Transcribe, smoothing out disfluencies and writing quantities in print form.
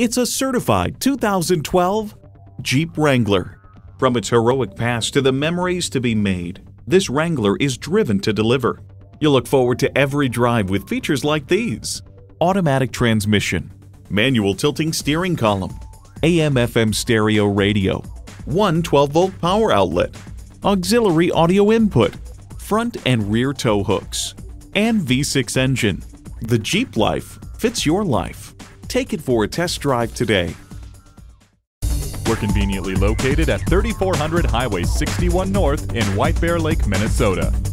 It's a certified 2012 Jeep Wrangler. From its heroic past to the memories to be made, this Wrangler is driven to deliver. You'll look forward to every drive with features like these: automatic transmission, manual tilting steering column, AM/FM stereo radio, one 12-volt power outlet, auxiliary audio input, front and rear tow hooks, and V6 engine. The Jeep life fits your life. Take it for a test drive today. We're conveniently located at 3400 Highway 61 North in White Bear Lake, Minnesota.